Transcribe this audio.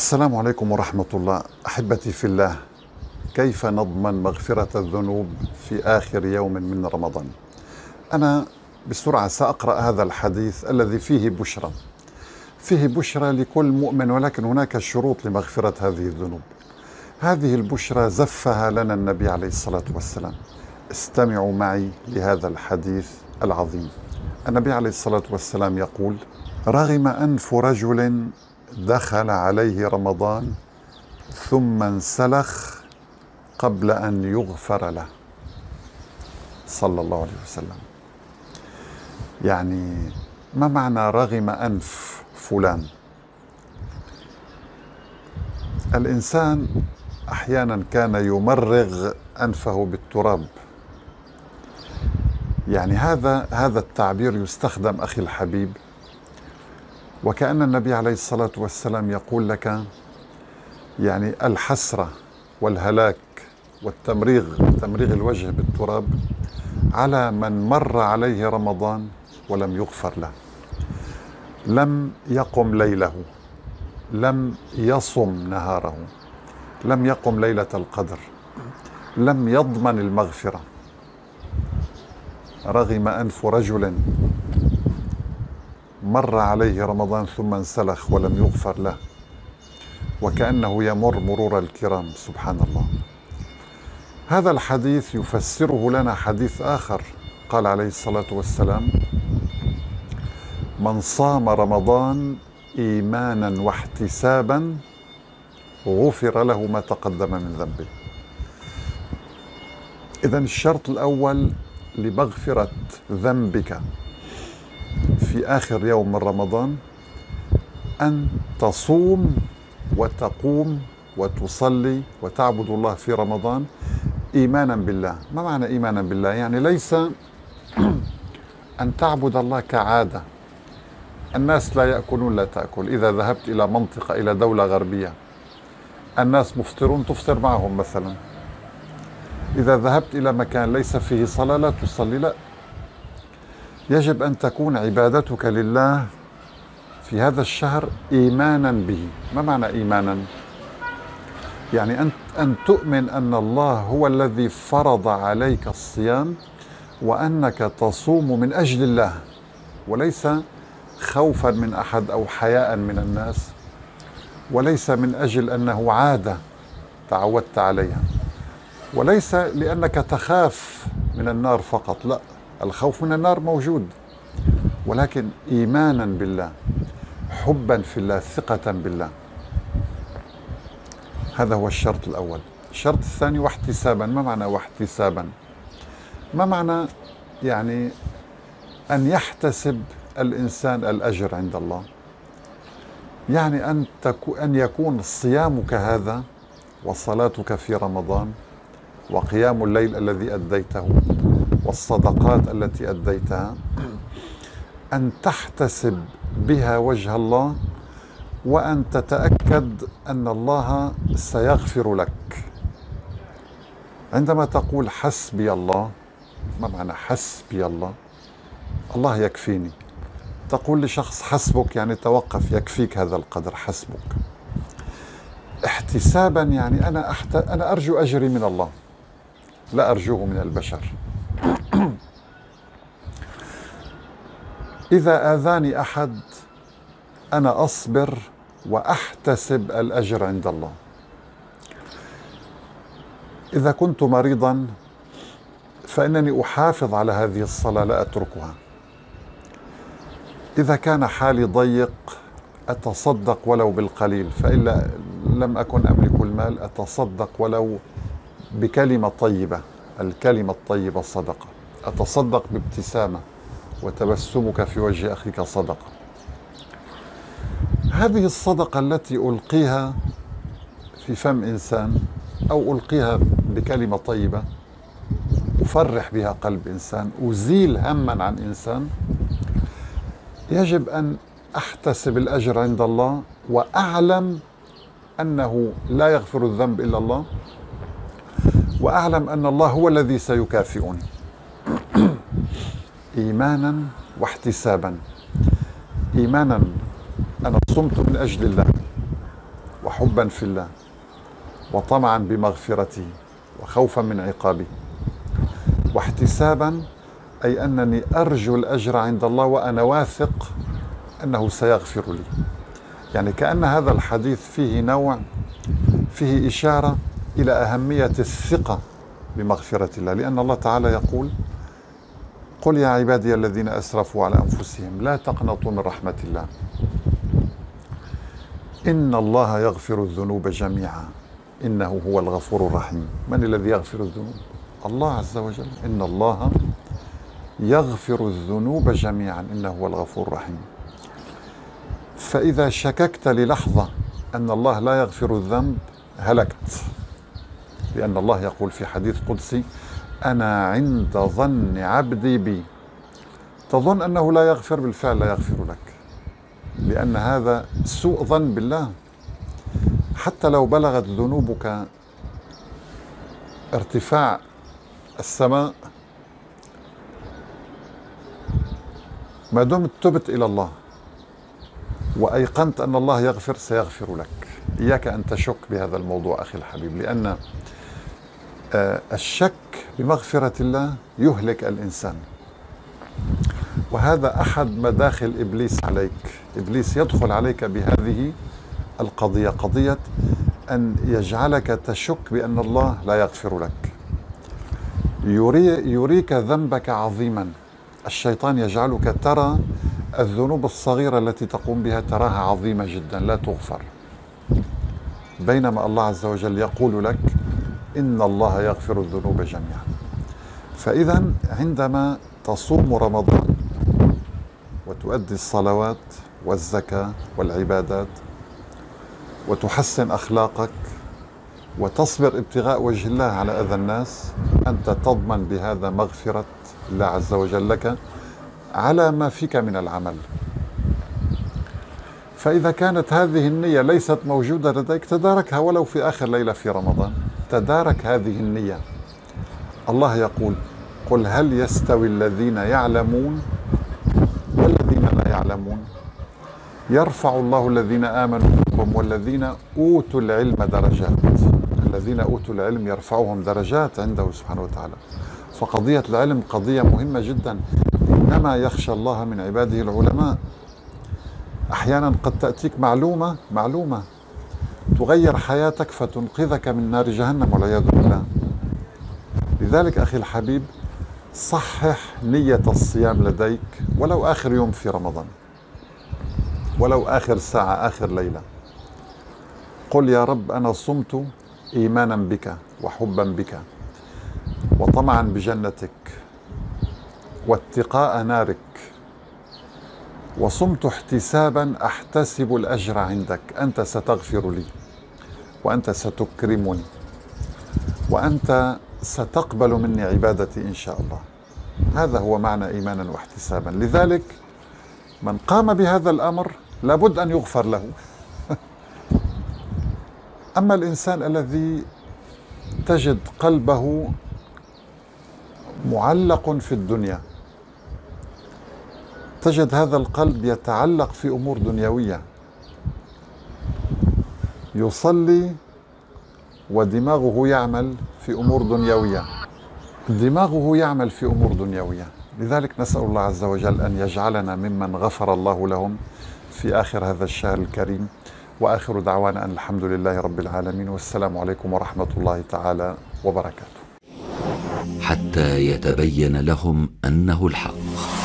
السلام عليكم ورحمة الله. أحبتي في الله، كيف نضمن مغفرة الذنوب في آخر يوم من رمضان؟ أنا بسرعة سأقرأ هذا الحديث الذي فيه بشرى لكل مؤمن، ولكن هناك شروط لمغفرة هذه الذنوب. هذه البشرى زفها لنا النبي عليه الصلاة والسلام. استمعوا معي لهذا الحديث العظيم. النبي عليه الصلاة والسلام يقول: رغم أنف رجل دخل عليه رمضان ثم انسلخ قبل أن يغفر له، صلى الله عليه وسلم. يعني ما معنى رغم أنف فلان؟ الإنسان أحيانا كان يمرغ أنفه بالتراب. يعني هذا التعبير يستخدم أخي الحبيب، وكأن النبي عليه الصلاة والسلام يقول لك يعني الحسرة والهلاك والتمريغ الوجه بالتراب على من مر عليه رمضان ولم يغفر له، لم يقم ليله، لم يصم نهاره، لم يقم ليلة القدر، لم يضمن المغفرة. رغم أنف رجل مر عليه رمضان ثم انسلخ ولم يغفر له، وكأنه يمر مرور الكرام، سبحان الله. هذا الحديث يفسره لنا حديث آخر، قال عليه الصلاة والسلام: من صام رمضان إيمانا واحتسابا غفر له ما تقدم من ذنبه. إذن الشرط الأول لمغفرة ذنبك في آخر يوم من رمضان أن تصوم وتقوم وتصلي وتعبد الله في رمضان إيمانا بالله. ما معنى إيمانا بالله؟ يعني ليس أن تعبد الله كعادة. الناس لا يأكلون، لا تأكل. إذا ذهبت إلى منطقة، إلى دولة غربية، الناس مفطرون، تفطر معهم مثلا. إذا ذهبت إلى مكان ليس فيه صلاة، لا تصلي. لا، يجب أن تكون عبادتك لله في هذا الشهر إيمانا به. ما معنى إيمانا؟ يعني أن تؤمن أن الله هو الذي فرض عليك الصيام، وأنك تصوم من أجل الله، وليس خوفا من أحد أو حياء من الناس، وليس من أجل أنه عادة تعودت عليها، وليس لأنك تخاف من النار فقط. لا، الخوف من النار موجود، ولكن إيمانا بالله، حبا في الله، ثقة بالله. هذا هو الشرط الأول. الشرط الثاني: واحتسابا. ما معنى واحتسابا؟ ما معنى يعني أن يحتسب الإنسان الأجر عند الله. يعني أن يكون صيامك هذا وصلاتك في رمضان وقيام الليل الذي أديته والصدقات التي أديتها أن تحتسب بها وجه الله، وأن تتأكد أن الله سيغفر لك. عندما تقول حسبي الله، ما معنى حسبي الله؟ الله يكفيني. تقول لشخص حسبك، يعني توقف، يكفيك هذا القدر، حسبك. احتسابا يعني أنا أرجو أجري من الله، لا أرجوه من البشر. إذا آذاني أحد أنا أصبر وأحتسب الأجر عند الله. إذا كنت مريضا فإنني أحافظ على هذه الصلاة، لا أتركها. إذا كان حالي ضيق أتصدق ولو بالقليل، فإلا لم أكن أملك المال، أتصدق ولو بكلمة طيبة. الكلمة الطيبة صدقة. أتصدق بابتسامة، وتبسمك في وجه أخيك صدقة. هذه الصدقة التي ألقيها في فم إنسان، أو ألقيها بكلمة طيبة أفرح بها قلب إنسان، أزيل هما عن إنسان، يجب أن أحتسب الأجر عند الله، وأعلم أنه لا يغفر الذنب إلا الله، وأعلم أن الله هو الذي سيكافئني. إيمانا واحتسابا. إيمانا أنا صمت من أجل الله، حبا في الله، وطمعا بمغفرته، وخوفا من عقابه، واحتسابا، أي أنني أرجو الأجر عند الله وأنا واثق أنه سيغفر لي. يعني كأن هذا الحديث فيه نوع، فيه إشارة إلى أهمية الثقة بمغفرة الله، لأن الله تعالى يقول: قل يا عبادي الذين أسرفوا على أنفسهم لا تقنطوا من رحمة الله إن الله يغفر الذنوب جميعا إنه هو الغفور الرحيم. من الذي يغفر الذنوب؟ الله عز وجل. إن الله يغفر الذنوب جميعا إنه هو الغفور الرحيم. فإذا شككت للحظة أن الله لا يغفر الذنب هلكت، لأن الله يقول في حديث قدسي: أنا عند ظن عبدي بي. تظن أنه لا يغفر، بالفعل لا يغفر لك، لأن هذا سوء ظن بالله. حتى لو بلغت ذنوبك ارتفاع السماء، ما دمت تبت إلى الله وأيقنت أن الله يغفر، سيغفر لك. إياك أن تشك بهذا الموضوع أخي الحبيب، لأن الشك بمغفرة الله يهلك الإنسان، وهذا أحد مداخل إبليس عليك. إبليس يدخل عليك بهذه القضية، قضية أن يجعلك تشك بأن الله لا يغفر لك، يريك ذنبك عظيما. الشيطان يجعلك ترى الذنوب الصغيرة التي تقوم بها تراها عظيمة جدا لا تغفر، بينما الله عز وجل يقول لك: إن الله يغفر الذنوب جميعا. فإذا عندما تصوم رمضان وتؤدي الصلوات والزكاة والعبادات وتحسن أخلاقك وتصبر ابتغاء وجه الله على أذى الناس، أنت تضمن بهذا مغفرة الله عز وجل لك على ما فيك من العمل. فإذا كانت هذه النية ليست موجودة لديك، تداركها ولو في آخر ليلة في رمضان، تدارك هذه النية. الله يقول: قل هل يستوي الذين يعلمون والذين لا يعلمون يرفع الله الذين آمنوا منكم والذين أوتوا العلم درجات. الذين أوتوا العلم يرفعهم درجات عنده سبحانه وتعالى. فقضية العلم قضية مهمة جدا، إنما يخشى الله من عباده العلماء. أحيانا قد تأتيك معلومة تغير حياتك فتنقذك من نار جهنم والعياذ بالله. لذلك أخي الحبيب، صحح نية الصيام لديك ولو آخر يوم في رمضان، ولو آخر ساعة، آخر ليلة. قل يا رب أنا صمت إيمانا بك وحبا بك وطمعا بجنتك واتقاء نارك، وصمت احتسابا أحتسب الأجر عندك. أنت ستغفر لي، وأنت ستكرمني، وأنت ستقبل مني عبادتي إن شاء الله. هذا هو معنى إيمانا واحتسابا. لذلك من قام بهذا الأمر لابد أن يغفر له. أما الإنسان الذي تجد قلبه معلق في الدنيا، تجد هذا القلب يتعلق في أمور دنيوية، يصلي ودماغه يعمل في أمور دنيوية، لذلك نسأل الله عز وجل أن يجعلنا ممن غفر الله لهم في آخر هذا الشهر الكريم. وآخر دعوانا أن الحمد لله رب العالمين، والسلام عليكم ورحمة الله تعالى وبركاته. حتى يتبين لهم أنه الحق.